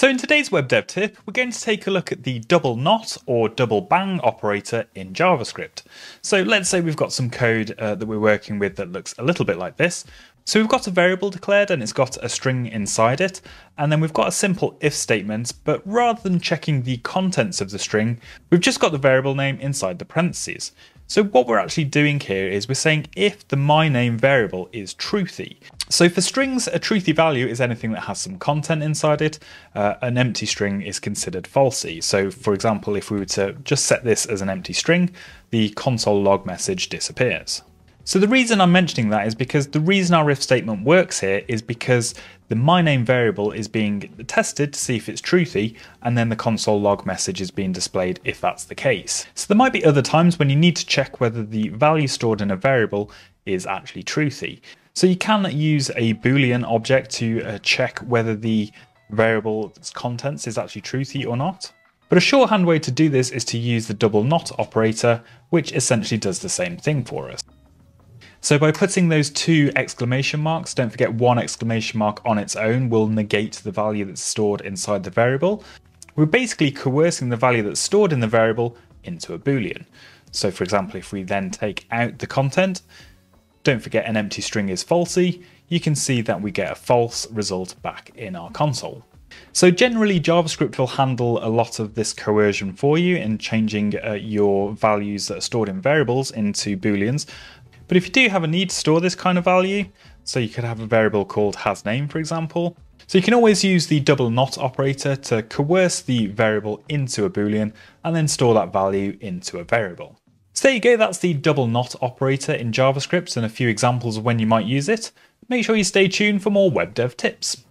So in today's web dev tip, we're going to take a look at the double not or double bang operator in JavaScript. So let's say we've got some code that we're working with that looks a little bit like this. So we've got a variable declared and it's got a string inside it. And then we've got a simple if statement, but rather than checking the contents of the string, we've just got the variable name inside the parentheses. So what we're actually doing here is we're saying if the myName variable is truthy. So for strings, a truthy value is anything that has some content inside it. An empty string is considered falsy. So for example, if we were to just set this as an empty string, the console log message disappears. So the reason I'm mentioning that is because the reason our if statement works here is because the myName variable is being tested to see if it's truthy, and then the console log message is being displayed if that's the case. So there might be other times when you need to check whether the value stored in a variable is actually truthy. So you can use a Boolean object to check whether the variable's contents is actually truthy or not. But a shorthand way to do this is to use the double not operator, which essentially does the same thing for us. So by putting those two exclamation marks, don't forget one exclamation mark on its own will negate the value that's stored inside the variable. We're basically coercing the value that's stored in the variable into a Boolean. So for example, if we then take out the content, don't forget an empty string is falsy, you can see that we get a false result back in our console. So generally JavaScript will handle a lot of this coercion for you in changing your values that are stored in variables into Booleans. But if you do have a need to store this kind of value, so you could have a variable called hasName, for example. So you can always use the double not operator to coerce the variable into a Boolean and then store that value into a variable. So there you go, that's the double not operator in JavaScript and a few examples of when you might use it. Make sure you stay tuned for more web dev tips.